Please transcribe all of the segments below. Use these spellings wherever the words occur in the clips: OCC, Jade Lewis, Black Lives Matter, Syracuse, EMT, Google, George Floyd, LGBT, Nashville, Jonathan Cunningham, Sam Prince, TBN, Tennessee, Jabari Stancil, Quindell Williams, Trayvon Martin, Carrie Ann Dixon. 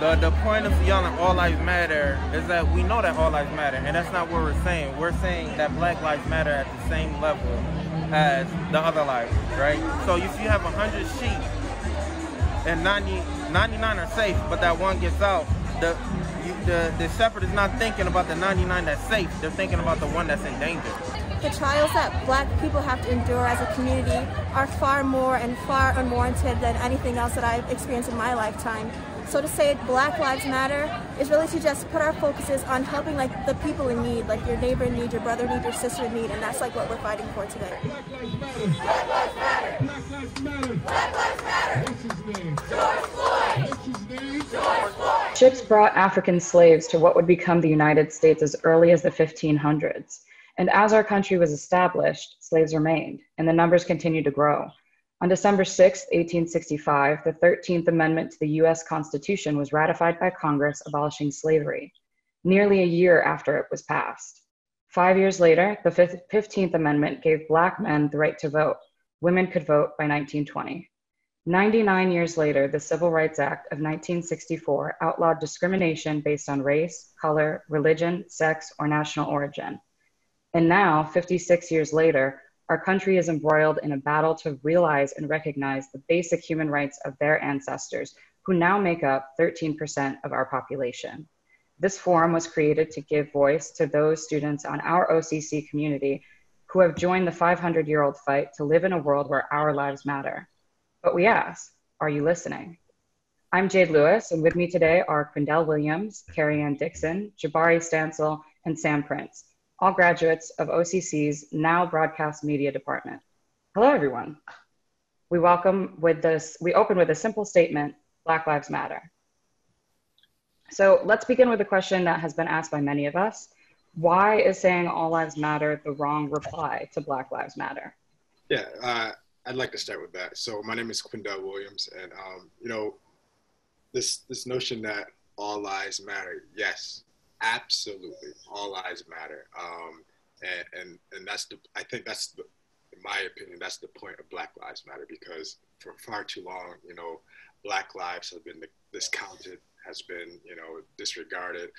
The point of y'all and All Lives Matter is that we know that all lives matter, and that's not what we're saying. We're saying that Black lives matter at the same level as the other lives, right? So if you have 100 sheep and 99 are safe, but that one gets out, the shepherd is not thinking about the 99 that's safe. They're thinking about the one that's in danger. The trials that Black people have to endure as a community are far more and far unwarranted than anything else that I've experienced in my lifetime. So to say Black Lives Matter is really to just put our focuses on helping like the people in need, like your neighbor in need, your brother in need, your sister in need, and that's like what we're fighting for today. Black Lives Matter! Black Lives Matter! Black Lives Matter! Black Lives Matter! What's his name? George Floyd! What's his name? George Floyd! Ships brought African slaves to what would become the United States as early as the 1500s. And as our country was established, slaves remained, and the numbers continued to grow. On December 6, 1865, the 13th Amendment to the U.S. Constitution was ratified by Congress, abolishing slavery, nearly a year after it was passed. 5 years later, the 15th Amendment gave Black men the right to vote. Women could vote by 1920. 99 years later, the Civil Rights Act of 1964 outlawed discrimination based on race, color, religion, sex, or national origin. And now, 56 years later, our country is embroiled in a battle to realize and recognize the basic human rights of their ancestors, who now make up 13% of our population. This forum was created to give voice to those students on our OCC community who have joined the 500-year-old fight to live in a world where our lives matter. But we ask, are you listening? I'm Jade Lewis, and with me today are Quindell Williams, Carrie Ann Dixon, Jabari Stancil, and Sam Prince, all graduates of OCC's now broadcast media department. Hello, everyone. We open with a simple statement, Black Lives Matter. So let's begin with a question that has been asked by many of us. Why is saying all lives matter the wrong reply to Black Lives Matter? Yeah, I'd like to start with that. So my name is Quindell Williams, and you know, this notion that all lives matter, yes, absolutely, all lives matter, and that's the, I think that's the, in my opinion, that's the point of Black Lives Matter, because for far too long, you know, Black lives have been discounted, has been, you know, disregarded,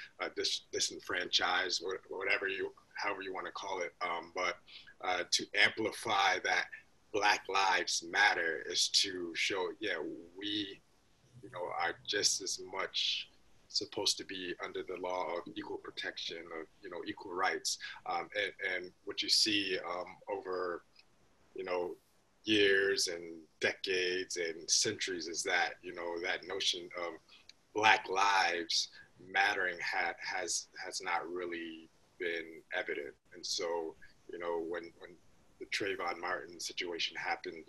disenfranchised, or whatever however you want to call it. But to amplify that Black lives matter is to show, yeah, we, you know, are just as much supposed to be under the law of equal protection, of, you know, equal rights, and what you see over, you know, years and decades and centuries is that, you know, that notion of Black lives mattering has not really been evident. And so, you know, when the Trayvon Martin situation happened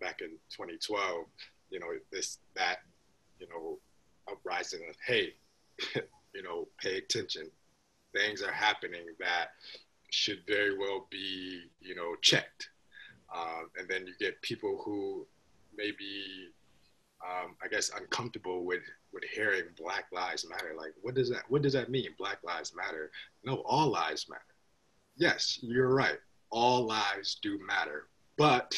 back in 2012, you know, you know, uprising of, hey, you know, pay attention, things are happening that should very well be, you know, checked. And then you get people who may be, I guess, uncomfortable with hearing Black lives matter. Like, what does that mean, Black lives matter? No, all lives matter. Yes, you're right, all lives do matter, but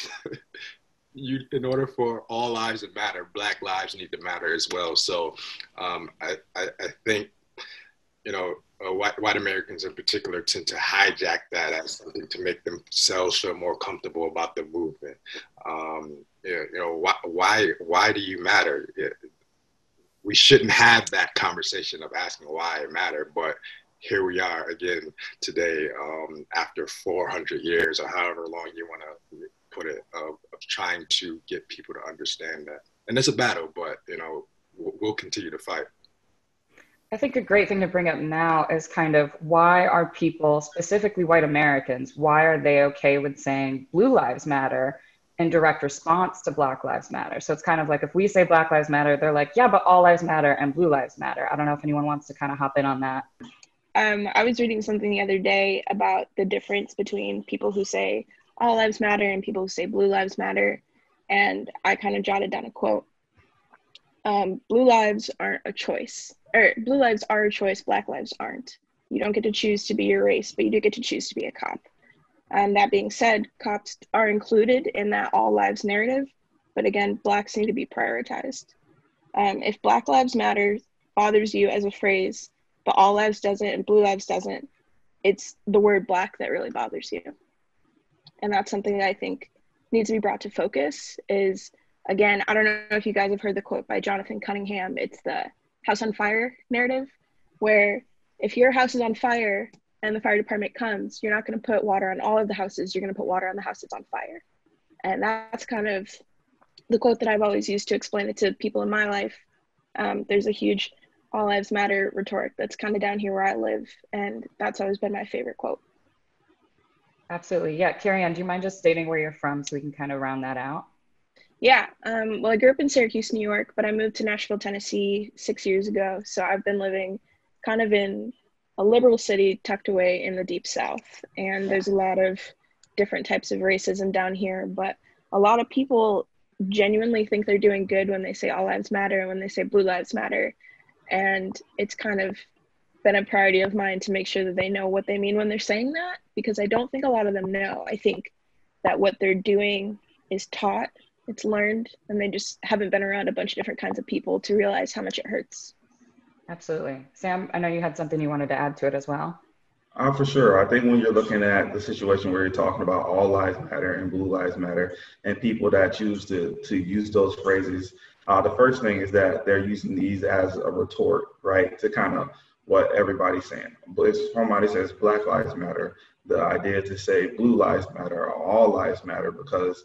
in order for all lives to matter, Black lives need to matter as well. So I think, you know, white Americans in particular tend to hijack that as something to make themselves feel more comfortable about the movement. You know, why do you matter? We shouldn't have that conversation of asking why it matter, but here we are again today, after 400 years or however long you want to put it, of trying to get people to understand that. And it's a battle, but, you know, we'll continue to fight. I think a great thing to bring up now is kind of, why are people, specifically white Americans, why are they okay with saying blue lives matter in direct response to Black lives matter? So it's kind of like, if we say Black lives matter, they're like, yeah, but all lives matter and blue lives matter. I don't know if anyone wants to kind of hop in on that. I was reading something the other day about the difference between people who say all lives matter and people who say blue lives matter. And I kind of jotted down a quote. Blue lives aren't a choice, or blue lives are a choice, Black lives aren't. You don't get to choose to be your race, but you do get to choose to be a cop. That being said, cops are included in that all lives narrative, but again, Blacks need to be prioritized. If Black lives matter bothers you as a phrase, but all lives doesn't and blue lives doesn't. It's the word black that really bothers you. And that's something that I think needs to be brought to focus is, again, I don't know if you guys have heard the quote by Jonathan Cunningham. It's the house on fire narrative, where if your house is on fire and the fire department comes, you're not going to put water on all of the houses. You're going to put water on the house that's on fire. And that's kind of the quote that I've always used to explain it to people in my life. There's a huge all lives matter rhetoric that's kind of down here where I live. And that's always been my favorite quote. Absolutely. Yeah. Carrie-Anne, do you mind just stating where you're from so we can kind of round that out? Yeah. Well, I grew up in Syracuse, New York, but I moved to Nashville, Tennessee 6 years ago. So I've been living kind of in a liberal city tucked away in the deep South. And there's a lot of different types of racism down here, but a lot of people genuinely think they're doing good when they say all lives matter and when they say blue lives matter. And it's kind of been a priority of mine to make sure that they know what they mean when they're saying that, because I don't think a lot of them know. I think that what they're doing is taught, it's learned, and they just haven't been around a bunch of different kinds of people to realize how much it hurts. Absolutely. Sam, I know you had something you wanted to add to it as well. For sure. I think when you're looking at the situation where you're talking about all lives matter and blue lives matter and people that choose to use those phrases, the first thing is that they're using these as a retort, right, to kind of what everybody's saying. But if somebody says Black Lives Matter, the idea to say blue lives matter or all lives matter, because,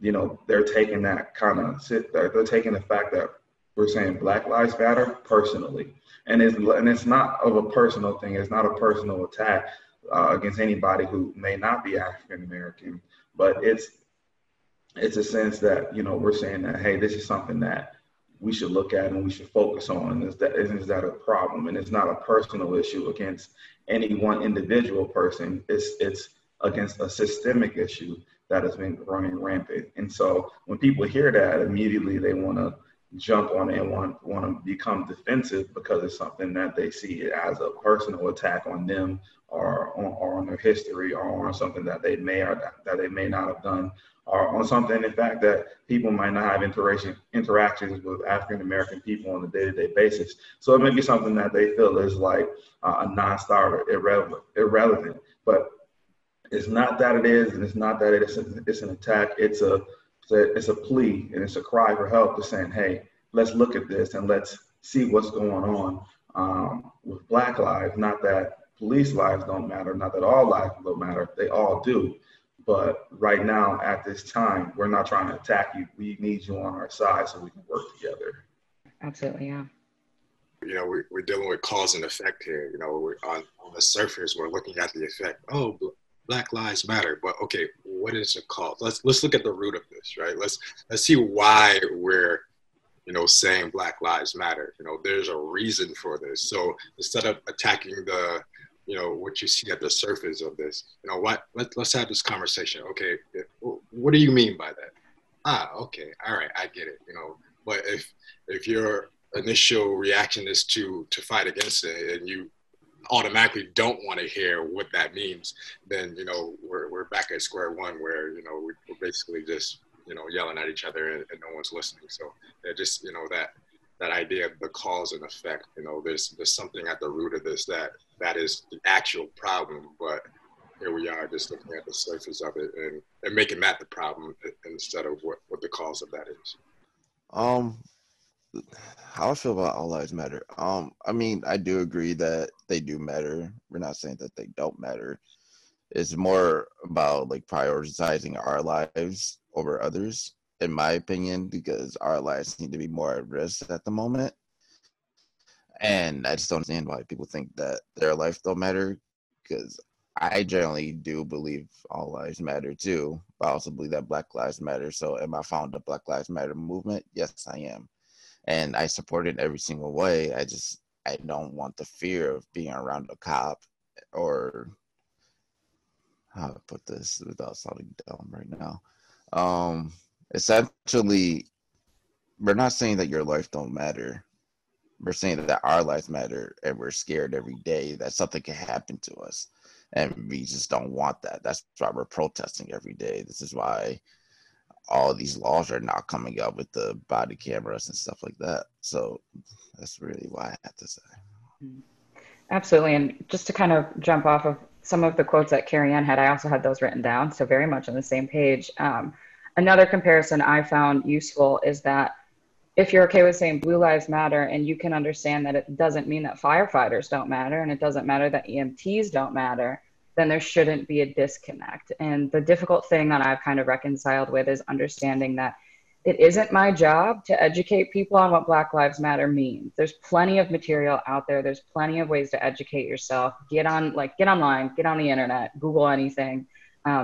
you know, they're taking that kind of, they're taking the fact that we're saying Black Lives Matter personally. And it's not of a personal thing. It's not a personal attack against anybody who may not be African-American, but it's a sense that, you know, we're saying that, hey, this is something that we should look at and we should focus on. Is that a problem? And it's not a personal issue against any one individual person. It's against a systemic issue that has been running rampant. And so when people hear that, immediately they want to jump on it and want to become defensive because it's something that they see as a personal attack on them or on their history or on something that they may or that they may not have done or on something, in fact, that people might not have interactions with African-American people on a day-to-day basis. So it may be something that they feel is like a non-starter, irrelevant, but it's not that it is, and it's not that it's an attack. It's a plea and it's a cry for help to saying, hey, let's look at this and let's see what's going on with Black lives. Not that police lives don't matter, not that all lives don't matter, they all do. But right now at this time, we're not trying to attack you. We need you on our side so we can work together. Absolutely, yeah. You know, we're dealing with cause and effect here. You know, we're on the surface, we're looking at the effect. Oh, Black Lives Matter, but okay, what is the cause? Let's look at the root of this, right? Let's see why we're, you know, saying Black Lives Matter. You know, there's a reason for this. So instead of attacking the, you know, what you see at the surface of this, you know, let's have this conversation. Okay, what do you mean by that? Okay, all right, I get it. You know, but if your initial reaction is to fight against it and you automatically don't want to hear what that means, then, you know, we're back at square one where, you know, we're basically just, you know, yelling at each other and no one's listening. So they're just, you know, that idea of the cause and effect, you know, there's something at the root of this that is the actual problem, but here we are just looking at the surface of it and making that the problem instead of what the cause of that is. How I feel about all lives matter. I mean, I do agree that they do matter. We're not saying that they don't matter. It's more about like prioritizing our lives over others, in my opinion, because our lives need to be more at risk at the moment. And I just don't understand why people think that their life don't matter, because I generally do believe all lives matter too, but I also believe that Black lives matter. So am I found the Black Lives Matter movement? Yes, I am. And I support it every single way. I don't want the fear of being around a cop, or how to put this without sounding dumb right now. Essentially, we're not saying that your life don't matter. We're saying that our lives matter, and we're scared every day that something can happen to us. And we just don't want that. That's why we're protesting every day. This is why all these laws are now coming up with the body cameras and stuff like that. So that's really why I have to say. Absolutely. And just to kind of jump off of some of the quotes that Carrie Ann had, I also had those written down. So very much on the same page. Another comparison I found useful is that if you're okay with saying Blue Lives Matter and you can understand that it doesn't mean that firefighters don't matter and it doesn't matter that EMTs don't matter, then there shouldn't be a disconnect. And the difficult thing that I've kind of reconciled with is understanding that it isn't my job to educate people on what Black Lives Matter means. There's plenty of material out there. There's plenty of ways to educate yourself. Get online, get on the internet, Google anything.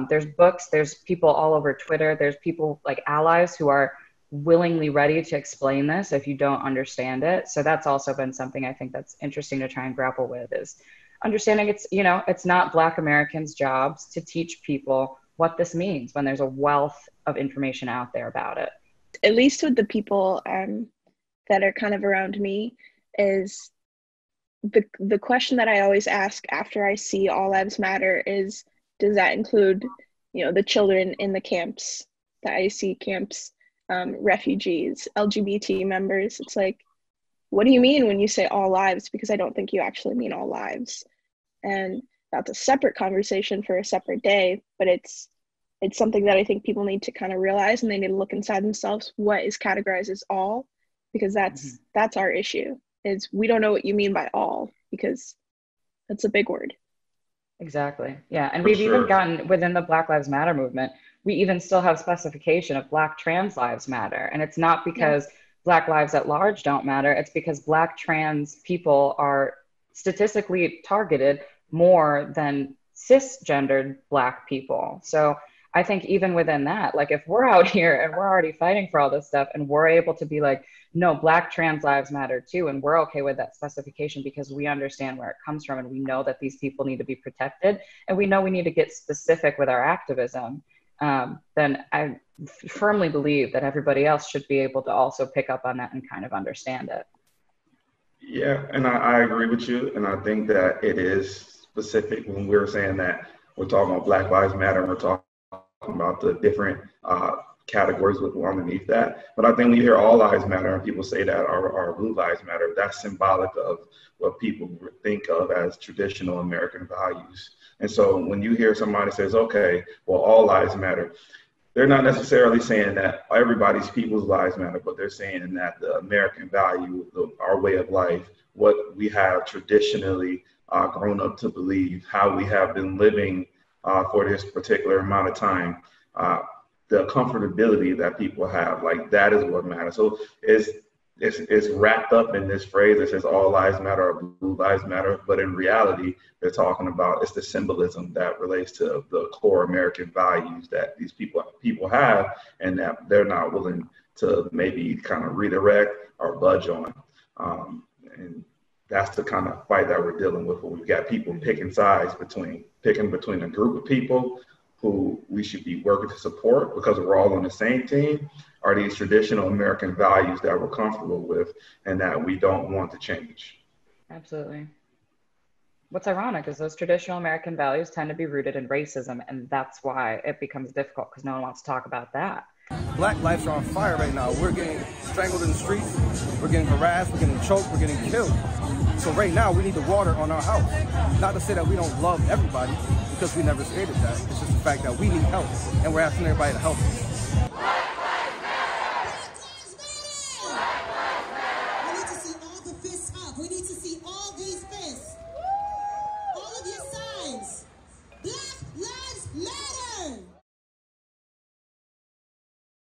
There's books, there's people all over Twitter. There's people like allies who are willingly ready to explain this if you don't understand it. So that's also been something I think that's interesting to try and grapple with, is understanding it's, you know, it's not Black Americans' jobs to teach people what this means when there's a wealth of information out there about it. At least with the people that are kind of around me, is the question that I always ask after I see All Lives Matter is, does that include, you know, the children in the camps, the IC camps, refugees, LGBT members? It's like, what do you mean when you say all lives? Because I don't think you actually mean all lives. And that's a separate conversation for a separate day, but it's something that I think people need to kind of realize, and they need to look inside themselves, what is categorized as all, because that's our issue, is we don't know what you mean by all, because that's a big word. Exactly. Yeah. And we've even gotten within the Black Lives Matter movement, we even still have specification of Black trans lives matter. And it's not because Black lives at large don't matter. It's because Black trans people are statistically targeted more than cisgendered Black people. So I think even within that, like if we're out here and we're already fighting for all this stuff and we're able to be like, no, Black trans lives matter too, and we're okay with that specification because we understand where it comes from and we know that these people need to be protected and we know we need to get specific with our activism, then I firmly believe that everybody else should be able to also pick up on that and kind of understand it. Yeah, and I agree with you. And I think that it is specific when we're saying that we're talking about Black Lives Matter and we're talking about the different categories with underneath that. But I think we hear all lives matter and people say that our blue lives matter. That's symbolic of what people think of as traditional American values. And so when you hear somebody says, okay, well, all lives matter, they're not necessarily saying that everybody's people's lives matter, but they're saying that the American value, our way of life, what we have traditionally grown up to believe, how we have been living for this particular amount of time, the comfortability that people have, like that is what matters. So it's wrapped up in this phrase that says all lives matter or blue lives matter, but in reality, they're talking about it's the symbolism that relates to the core American values that these people have, and that they're not willing to maybe kind of redirect or budge on. And that's the kind of fight that we're dealing with, where we've got people picking sides between a group of people who we should be working to support because we're all on the same team, are these traditional American values that we're comfortable with and that we don't want to change. Absolutely. What's ironic is those traditional American values tend to be rooted in racism, and that's why it becomes difficult because no one wants to talk about that. Black lives are on fire right now. We're getting strangled in the streets, we're getting harassed, we're getting choked, we're getting killed. So right now we need the water on our house. Not to say that we don't love everybody, because we never stated that. It's just the fact that we need help, and we're asking everybody to help us.